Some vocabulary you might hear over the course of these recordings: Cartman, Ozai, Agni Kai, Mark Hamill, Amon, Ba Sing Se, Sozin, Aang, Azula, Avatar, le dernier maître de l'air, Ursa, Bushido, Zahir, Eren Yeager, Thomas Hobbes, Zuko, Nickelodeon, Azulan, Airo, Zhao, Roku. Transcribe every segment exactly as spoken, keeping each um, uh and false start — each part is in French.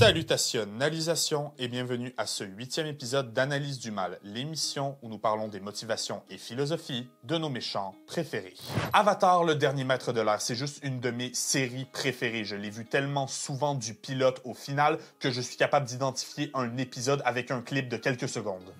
Salutations, nalisations et bienvenue à ce huitième épisode d'Analyse du Mal, l'émission où nous parlons des motivations et philosophies de nos méchants préférés. Avatar, le dernier maître de l'air, c'est juste une de mes séries préférées. Je l'ai vu tellement souvent du pilote au final que je suis capable d'identifier un épisode avec un clip de quelques secondes.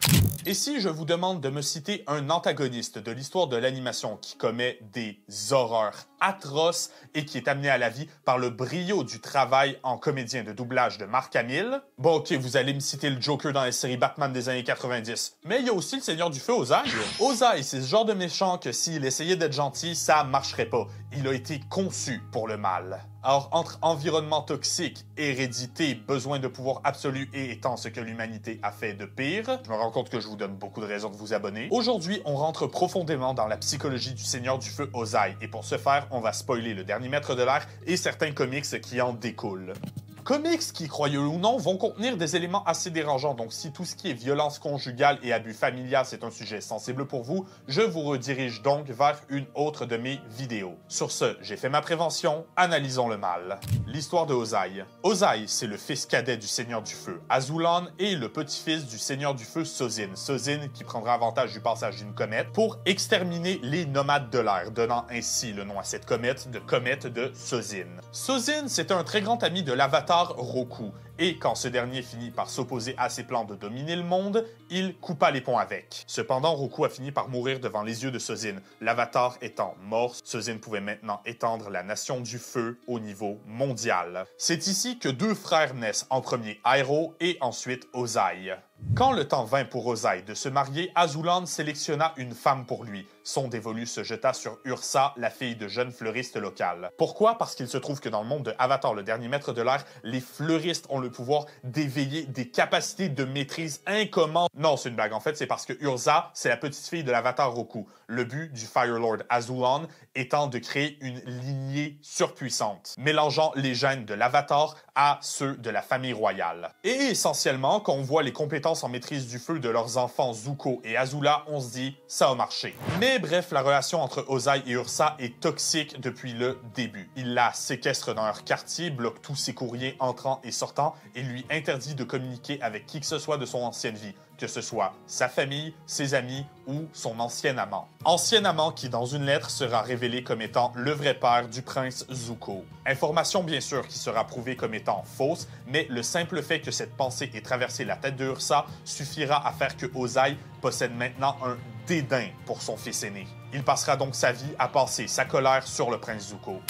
Et si je vous demande de me citer un antagoniste de l'histoire de l'animation qui commet des horreurs atroces et qui est amené à la vie par le brio du travail en comédien de doublage de Mark Hamill. Bon, ok, vous allez me citer le Joker dans les séries Batman des années quatre-vingt-dix, mais il y a aussi le Seigneur du Feu, Ozai. Ozai, c'est ce genre de méchant que s'il essayait d'être gentil, ça marcherait pas. Il a été conçu pour le mal. Alors, entre environnement toxique, hérédité, besoin de pouvoir absolu et étant ce que l'humanité a fait de pire, je me rends compte que je vous donne beaucoup de raisons de vous abonner. Aujourd'hui, on rentre profondément dans la psychologie du Seigneur du Feu Ozai, et pour ce faire, on va spoiler le dernier maître de l'air et certains comics qui en découlent. Comics qui, croyez-le ou non, vont contenir des éléments assez dérangeants, donc si tout ce qui est violence conjugale et abus familial c'est un sujet sensible pour vous, je vous redirige donc vers une autre de mes vidéos. Sur ce, j'ai fait ma prévention, analysons le mal. L'histoire de Ozai. Ozai, c'est le fils cadet du Seigneur du Feu, Azulan, et le petit-fils du Seigneur du Feu, Sozin. Sozin qui prendra avantage du passage d'une comète pour exterminer les nomades de l'air, donnant ainsi le nom à cette comète de comète de Sozin. Sozin, c'est un très grand ami de l'Avatar Roku, et quand ce dernier finit par s'opposer à ses plans de dominer le monde, il coupa les ponts avec. Cependant, Roku a fini par mourir devant les yeux de Sozin. L'Avatar étant mort, Sozin pouvait maintenant étendre la Nation du Feu au niveau mondial. C'est ici que deux frères naissent, en premier Airo et ensuite Ozai. Quand le temps vint pour Ozai de se marier, Azulan sélectionna une femme pour lui. Son dévolu se jeta sur Ursa, la fille de jeune fleuriste locale. Pourquoi? Parce qu'il se trouve que dans le monde de Avatar, le dernier maître de l'air, les fleuristes ont le pouvoir d'éveiller des capacités de maîtrise incommandes. Non, c'est une blague. En fait, c'est parce que Ursa, c'est la petite fille de l'Avatar Roku. Le but du Firelord Azulan étant de créer une lignée surpuissante, mélangeant les gènes de l'Avatar à ceux de la famille royale. Et essentiellement, quand on voit les compétences en maîtrise du feu de leurs enfants Zuko et Azula, on se dit, ça a marché. Mais bref, la relation entre Ozai et Ursa est toxique depuis le début. Il la séquestre dans leur quartier, bloque tous ses courriers entrants et sortants et lui interdit de communiquer avec qui que ce soit de son ancienne vie, que ce soit sa famille, ses amis ou son ancien amant. Ancien amant qui, dans une lettre, sera révélé comme étant le vrai père du prince Zuko. Information, bien sûr, qui sera prouvée comme étant fausse, mais le simple fait que cette pensée ait traversé la tête de Ursa suffira à faire que Ozai possède maintenant un dédain pour son fils aîné. Il passera donc sa vie à passer sa colère sur le prince Zuko.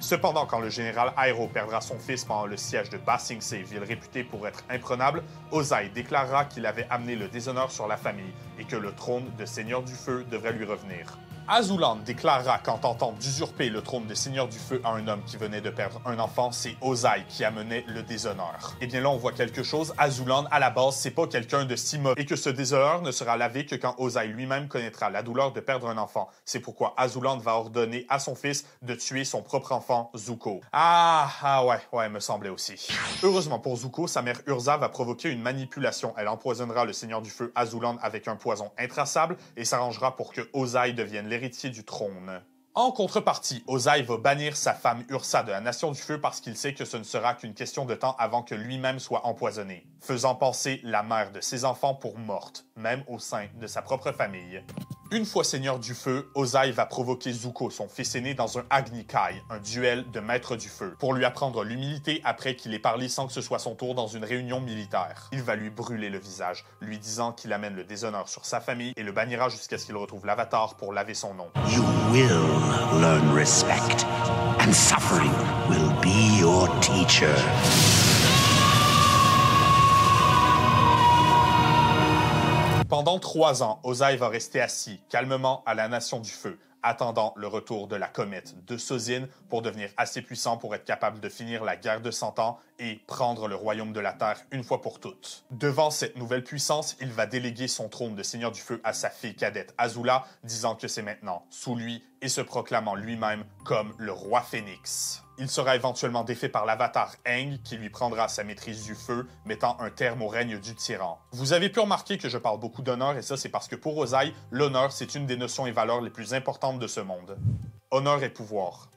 Cependant, quand le général Airo perdra son fils pendant le siège de Ba Sing Se, ville réputée pour être imprenable, Ozai déclarera qu'il avait amené le déshonneur sur la famille et que le trône de Seigneur du Feu devrait lui revenir. Azulan déclarera qu'en tentant d'usurper le trône de Seigneur du Feu à un homme qui venait de perdre un enfant, c'est Ozai qui amenait le déshonneur. Et bien là, on voit quelque chose. Azulan, à la base, c'est pas quelqu'un de si mauvais et que ce déshonneur ne sera lavé que quand Ozai lui-même connaîtra la douleur de perdre un enfant. C'est pourquoi Azulan va ordonner à son fils de tuer son propre enfant, Zuko. Ah, ah ouais, ouais, me semblait aussi. Heureusement pour Zuko, sa mère Ursa va provoquer une manipulation. Elle empoisonnera le Seigneur du Feu Azulan avec un poison intraçable et s'arrangera pour que Ozai devienne l'héritier du trône. En contrepartie, Ozai va bannir sa femme Ursa de la Nation du Feu parce qu'il sait que ce ne sera qu'une question de temps avant que lui-même soit empoisonné, faisant passer la mère de ses enfants pour morte, même au sein de sa propre famille. Une fois Seigneur du Feu, Ozai va provoquer Zuko, son fils aîné, dans un Agni Kai, un duel de maîtres du feu, pour lui apprendre l'humilité après qu'il ait parlé sans que ce soit son tour dans une réunion militaire. Il va lui brûler le visage, lui disant qu'il amène le déshonneur sur sa famille et le bannira jusqu'à ce qu'il retrouve l'Avatar pour laver son nom. You will learn respect, and suffering will be your teacher. Pendant trois ans, Ozai va rester assis calmement à la Nation du Feu, attendant le retour de la comète de Sozin pour devenir assez puissant pour être capable de finir la guerre de cent ans et prendre le royaume de la Terre une fois pour toutes. Devant cette nouvelle puissance, il va déléguer son trône de Seigneur du Feu à sa fille cadette Azula, disant que c'est maintenant sous lui et se proclamant lui-même comme le roi Phénix. Il sera éventuellement défait par l'avatar Aang, qui lui prendra sa maîtrise du feu, mettant un terme au règne du tyran. Vous avez pu remarquer que je parle beaucoup d'honneur, et ça c'est parce que pour Ozai, l'honneur c'est une des notions et valeurs les plus importantes de ce monde. Honneur et pouvoir.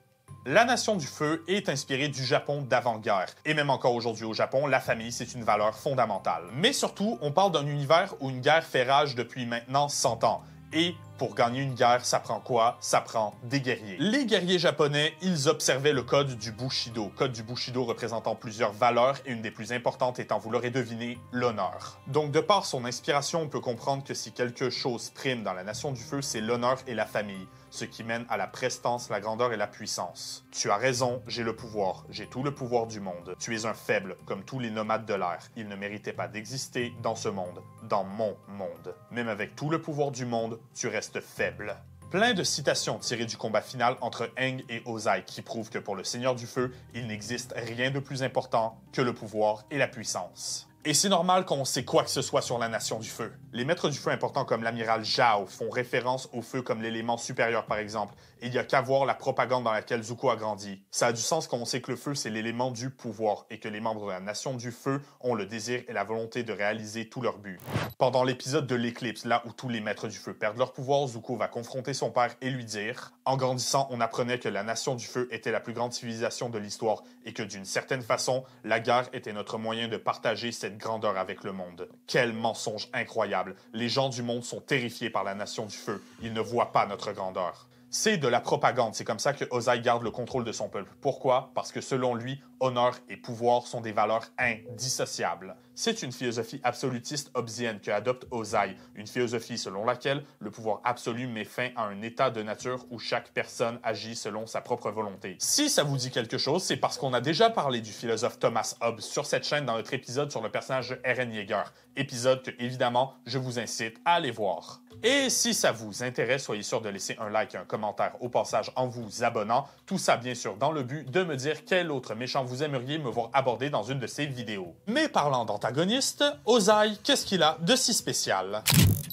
La Nation du Feu est inspirée du Japon d'avant-guerre. Et même encore aujourd'hui au Japon, la famille, c'est une valeur fondamentale. Mais surtout, on parle d'un univers où une guerre fait rage depuis maintenant cent ans. Et pour gagner une guerre, ça prend quoi? Ça prend des guerriers. Les guerriers japonais, ils observaient le code du Bushido. Code du Bushido représentant plusieurs valeurs et une des plus importantes étant, vous l'aurez deviné, l'honneur. Donc de par son inspiration, on peut comprendre que si quelque chose prime dans la Nation du Feu, c'est l'honneur et la famille, ce qui mène à la prestance, la grandeur et la puissance. Tu as raison, j'ai le pouvoir, j'ai tout le pouvoir du monde. Tu es un faible, comme tous les nomades de l'air. Ils ne méritaient pas d'exister dans ce monde, dans mon monde. Même avec tout le pouvoir du monde, tu restes faible. Plein de citations tirées du combat final entre Aang et Ozai qui prouvent que pour le Seigneur du Feu, il n'existe rien de plus important que le pouvoir et la puissance. Et c'est normal qu'on sait quoi que ce soit sur la Nation du Feu. Les maîtres du feu importants comme l'amiral Zhao font référence au feu comme l'élément supérieur par exemple, et il n'y a qu'à voir la propagande dans laquelle Zuko a grandi. Ça a du sens quand on sait que le feu c'est l'élément du pouvoir, et que les membres de la Nation du Feu ont le désir et la volonté de réaliser tous leurs buts. Pendant l'épisode de l'éclipse, là où tous les maîtres du feu perdent leur pouvoir, Zuko va confronter son père et lui dire « En grandissant, on apprenait que la Nation du Feu était la plus grande civilisation de l'histoire, et que d'une certaine façon, la guerre était notre moyen de partager cette grandeur avec le monde. Quel mensonge incroyable! Les gens du monde sont terrifiés par la Nation du Feu. Ils ne voient pas notre grandeur. » C'est de la propagande, c'est comme ça que Ozai garde le contrôle de son peuple. Pourquoi? Parce que selon lui, honneur et pouvoir sont des valeurs indissociables. C'est une philosophie absolutiste hobbesienne que adopte Ozai, une philosophie selon laquelle le pouvoir absolu met fin à un état de nature où chaque personne agit selon sa propre volonté. Si ça vous dit quelque chose, c'est parce qu'on a déjà parlé du philosophe Thomas Hobbes sur cette chaîne dans notre épisode sur le personnage de Eren Yeager, épisode que, évidemment, je vous incite à aller voir. Et si ça vous intéresse, soyez sûr de laisser un like et un commentaire au passage en vous abonnant, tout ça bien sûr dans le but de me dire quel autre méchant vous aimeriez me voir aborder dans une de ces vidéos. Mais parlant d'antagoniste, Ozai, qu'est-ce qu'il a de si spécial?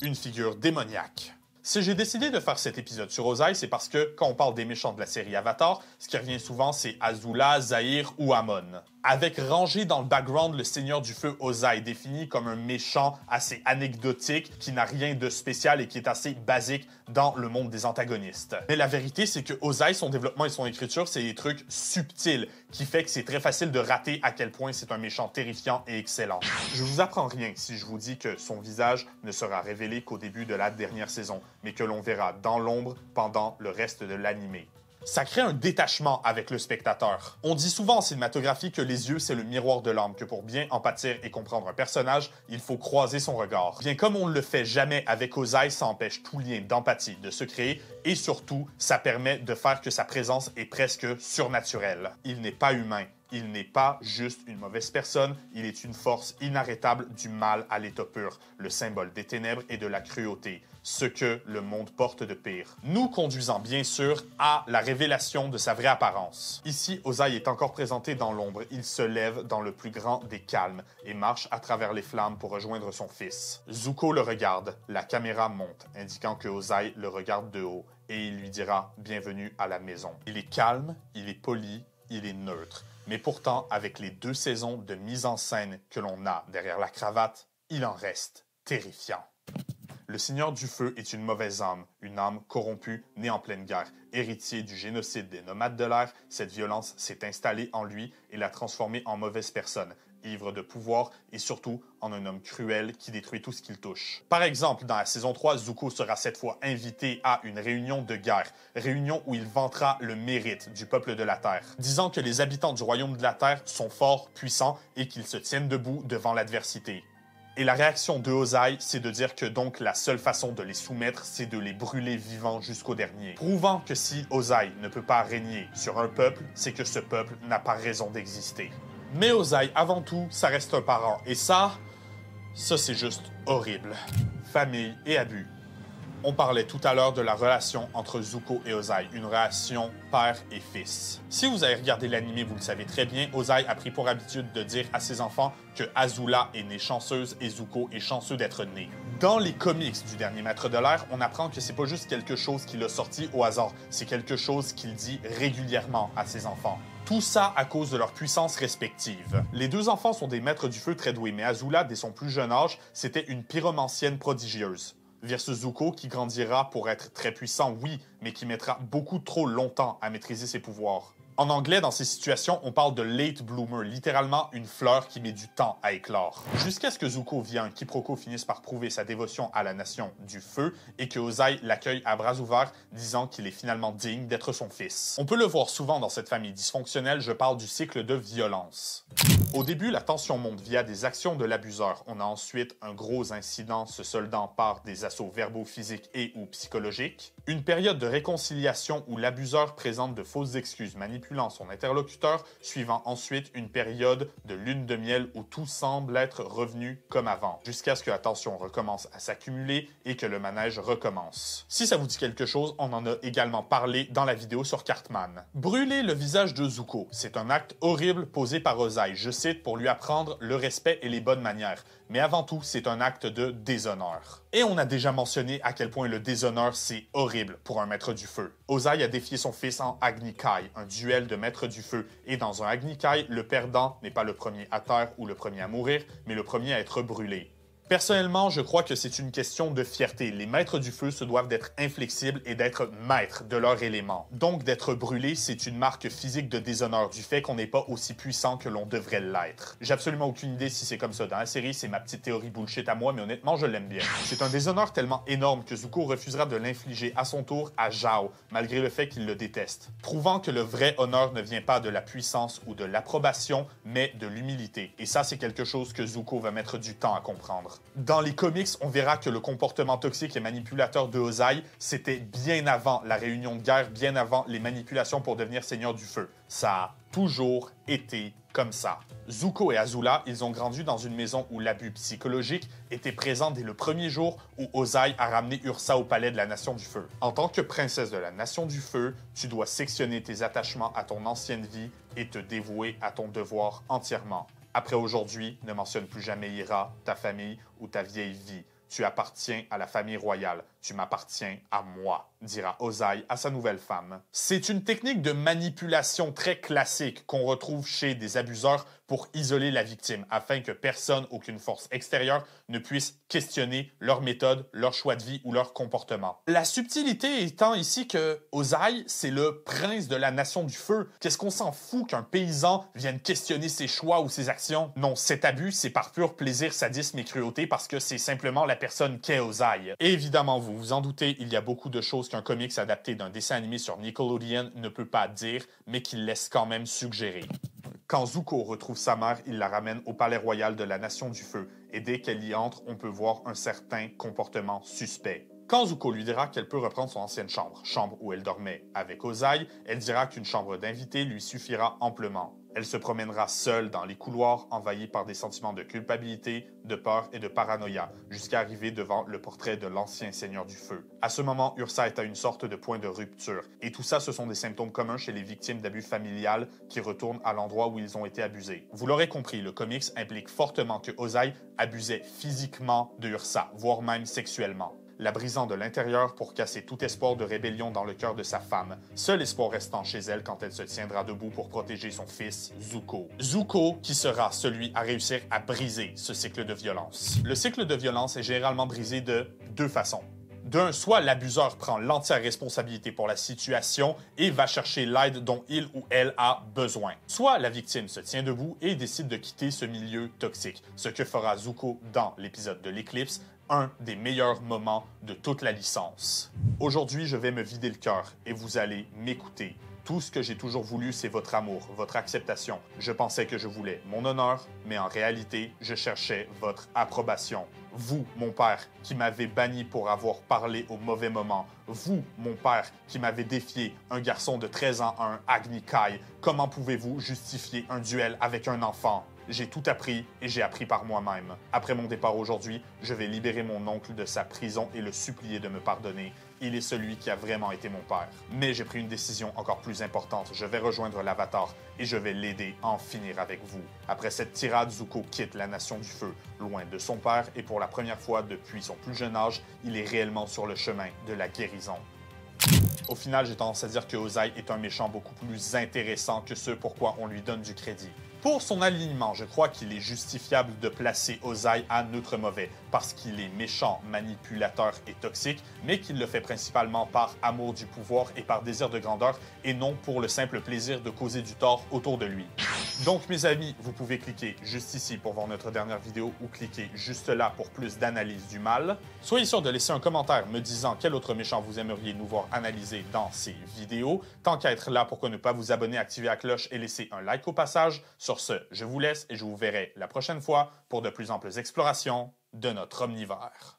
Une figure démoniaque. Si j'ai décidé de faire cet épisode sur Ozai, c'est parce que, quand on parle des méchants de la série Avatar, ce qui revient souvent c'est Azula, Zahir ou Amon. Avec rangé dans le background le Seigneur du Feu Ozai, défini comme un méchant assez anecdotique, qui n'a rien de spécial et qui est assez basique dans le monde des antagonistes. Mais la vérité, c'est que Ozai, son développement et son écriture, c'est des trucs subtils, qui fait que c'est très facile de rater à quel point c'est un méchant terrifiant et excellent. Je vous apprends rien si je vous dis que son visage ne sera révélé qu'au début de la dernière saison, mais que l'on verra dans l'ombre pendant le reste de l'animé. Ça crée un détachement avec le spectateur. On dit souvent en cinématographie que les yeux, c'est le miroir de l'âme, que pour bien empâtir et comprendre un personnage, il faut croiser son regard. Bien comme on ne le fait jamais avec Ozai, ça empêche tout lien d'empathie de se créer, et surtout, ça permet de faire que sa présence est presque surnaturelle. Il n'est pas humain. Il n'est pas juste une mauvaise personne, il est une force inarrêtable du mal à l'état pur, le symbole des ténèbres et de la cruauté, ce que le monde porte de pire. Nous conduisant bien sûr à la révélation de sa vraie apparence. Ici, Ozai est encore présenté dans l'ombre, il se lève dans le plus grand des calmes et marche à travers les flammes pour rejoindre son fils. Zuko le regarde, la caméra monte, indiquant que Ozai le regarde de haut et il lui dira « Bienvenue à la maison ». Il est calme, il est poli, il est neutre. Mais pourtant, avec les deux saisons de mise en scène que l'on a derrière la cravate, il en reste terrifiant. Le Seigneur du Feu est une mauvaise âme, une âme corrompue, née en pleine guerre. Héritier du génocide des nomades de l'air, cette violence s'est installée en lui et l'a transformé en mauvaise personne, ivre de pouvoir et surtout en un homme cruel qui détruit tout ce qu'il touche. Par exemple, dans la saison trois, Zuko sera cette fois invité à une réunion de guerre, réunion où il vantera le mérite du peuple de la Terre, disant que les habitants du royaume de la Terre sont forts, puissants et qu'ils se tiennent debout devant l'adversité. Et la réaction de Ozai, c'est de dire que donc la seule façon de les soumettre, c'est de les brûler vivants jusqu'au dernier. Prouvant que si Ozai ne peut pas régner sur un peuple, c'est que ce peuple n'a pas raison d'exister. Mais Ozai, avant tout, ça reste un parent. Et ça, ça c'est juste horrible. Famille et abus. On parlait tout à l'heure de la relation entre Zuko et Ozai, une relation père et fils. Si vous avez regardé l'anime, vous le savez très bien, Ozai a pris pour habitude de dire à ses enfants que Azula est née chanceuse et Zuko est chanceux d'être né. Dans les comics du Dernier Maître de l'air, on apprend que c'est pas juste quelque chose qu'il a sorti au hasard, c'est quelque chose qu'il dit régulièrement à ses enfants. Tout ça à cause de leurs puissances respectives. Les deux enfants sont des maîtres du feu très doués, mais Azula, dès son plus jeune âge, c'était une pyromancienne prodigieuse. Versus Zuko qui grandira pour être très puissant, oui, mais qui mettra beaucoup trop longtemps à maîtriser ses pouvoirs. En anglais, dans ces situations, on parle de late bloomer, littéralement une fleur qui met du temps à éclore. Jusqu'à ce que Zuko via un quiproquo finisse par prouver sa dévotion à la nation du feu et que Ozai l'accueille à bras ouverts, disant qu'il est finalement digne d'être son fils. On peut le voir souvent dans cette famille dysfonctionnelle, je parle du cycle de violence. Au début, la tension monte via des actions de l'abuseur. On a ensuite un gros incident se soldant par des assauts verbaux, physiques et ou psychologiques. Une période de réconciliation où l'abuseur présente de fausses excuses, manipulant son interlocuteur, suivant ensuite une période de lune de miel où tout semble être revenu comme avant, jusqu'à ce que la tension recommence à s'accumuler et que le manège recommence. Si ça vous dit quelque chose, on en a également parlé dans la vidéo sur Cartman. Brûler le visage de Zuko, c'est un acte horrible posé par Ozai, je cite, pour lui apprendre le respect et les bonnes manières. Mais avant tout, c'est un acte de déshonneur. Et on a déjà mentionné à quel point le déshonneur, c'est horrible pour un maître du feu. Ozai a défié son fils en Agni Kai, un duel de maître du feu, et dans un Agni Kai, le perdant n'est pas le premier à terre ou le premier à mourir, mais le premier à être brûlé. Personnellement, je crois que c'est une question de fierté. Les maîtres du feu se doivent d'être inflexibles et d'être maîtres de leur élément. Donc, d'être brûlé, c'est une marque physique de déshonneur, du fait qu'on n'est pas aussi puissant que l'on devrait l'être. J'ai absolument aucune idée si c'est comme ça dans la série, c'est ma petite théorie bullshit à moi, mais honnêtement, je l'aime bien. C'est un déshonneur tellement énorme que Zuko refusera de l'infliger à son tour à Zhao, malgré le fait qu'il le déteste, prouvant que le vrai honneur ne vient pas de la puissance ou de l'approbation, mais de l'humilité. Et ça, c'est quelque chose que Zuko va mettre du temps à comprendre. Dans les comics, on verra que le comportement toxique et manipulateur de Ozai, c'était bien avant la réunion de guerre, bien avant les manipulations pour devenir seigneur du feu. Ça a toujours été comme ça. Zuko et Azula, ils ont grandi dans une maison où l'abus psychologique était présent dès le premier jour où Ozai a ramené Ursa au palais de la Nation du Feu. En tant que princesse de la Nation du Feu, tu dois sectionner tes attachements à ton ancienne vie et te dévouer à ton devoir entièrement. Après aujourd'hui, ne mentionne plus jamais Ira, ta famille ou ta vieille vie. Tu appartiens à la famille royale. Tu m'appartiens à moi, dira Ozai à sa nouvelle femme. C'est une technique de manipulation très classique qu'on retrouve chez des abuseurs pour isoler la victime, afin que personne, aucune force extérieure, ne puisse questionner leur méthode, leur choix de vie ou leur comportement. La subtilité étant ici que Ozai, c'est le prince de la Nation du Feu. Qu'est-ce qu'on s'en fout qu'un paysan vienne questionner ses choix ou ses actions? Non, cet abus, c'est par pur plaisir, sadisme et cruauté, parce que c'est simplement la personne qu'est Ozai. Et évidemment, vous vous en doutez, il y a beaucoup de choses qu'un comics adapté d'un dessin animé sur Nickelodeon ne peut pas dire, mais qu'il laisse quand même suggérer. Quand Zuko retrouve sa mère, il la ramène au palais royal de la Nation du Feu, et dès qu'elle y entre, on peut voir un certain comportement suspect. Quand Zuko lui dira qu'elle peut reprendre son ancienne chambre, chambre où elle dormait avec Ozai, elle dira qu'une chambre d'invité lui suffira amplement. Elle se promènera seule dans les couloirs, envahie par des sentiments de culpabilité, de peur et de paranoïa, jusqu'à arriver devant le portrait de l'ancien seigneur du feu. À ce moment, Ursa est à une sorte de point de rupture, et tout ça, ce sont des symptômes communs chez les victimes d'abus familial qui retournent à l'endroit où ils ont été abusés. Vous l'aurez compris, le comics implique fortement que Ozai abusait physiquement de Ursa, voire même sexuellement, la brisant de l'intérieur pour casser tout espoir de rébellion dans le cœur de sa femme, seul espoir restant chez elle quand elle se tiendra debout pour protéger son fils, Zuko. Zuko, qui sera celui à réussir à briser ce cycle de violence. Le cycle de violence est généralement brisé de deux façons. D'un, soit l'abuseur prend l'entière responsabilité pour la situation et va chercher l'aide dont il ou elle a besoin. Soit la victime se tient debout et décide de quitter ce milieu toxique, ce que fera Zuko dans l'épisode de l'éclipse, un des meilleurs moments de toute la licence. Aujourd'hui, je vais me vider le cœur et vous allez m'écouter. Tout ce que j'ai toujours voulu, c'est votre amour, votre acceptation. Je pensais que je voulais mon honneur, mais en réalité, je cherchais votre approbation. Vous, mon père, qui m'avez banni pour avoir parlé au mauvais moment. Vous, mon père, qui m'avez défié, un garçon de treize ans à un Agni Kai. Comment pouvez-vous justifier un duel avec un enfant ? J'ai tout appris et j'ai appris par moi-même. Après mon départ aujourd'hui, je vais libérer mon oncle de sa prison et le supplier de me pardonner. Il est celui qui a vraiment été mon père. Mais j'ai pris une décision encore plus importante. Je vais rejoindre l'Avatar et je vais l'aider à en finir avec vous. Après cette tirade, Zuko quitte la Nation du Feu, loin de son père, et pour la première fois depuis son plus jeune âge, il est réellement sur le chemin de la guérison. Au final, j'ai tendance à dire que Ozai est un méchant beaucoup plus intéressant que ce pourquoi on lui donne du crédit. Pour son alignement, je crois qu'il est justifiable de placer Ozai à neutre mauvais, parce qu'il est méchant, manipulateur et toxique, mais qu'il le fait principalement par amour du pouvoir et par désir de grandeur, et non pour le simple plaisir de causer du tort autour de lui. Donc mes amis, vous pouvez cliquer juste ici pour voir notre dernière vidéo, ou cliquer juste là pour plus d'analyse du mal. Soyez sûr de laisser un commentaire me disant quel autre méchant vous aimeriez nous voir analyser dans ces vidéos. Tant qu'à être là, pourquoi ne pas vous abonner, activer la cloche et laisser un like au passage. Sur ce, je vous laisse et je vous verrai la prochaine fois pour de plus amples explorations de notre omnivore.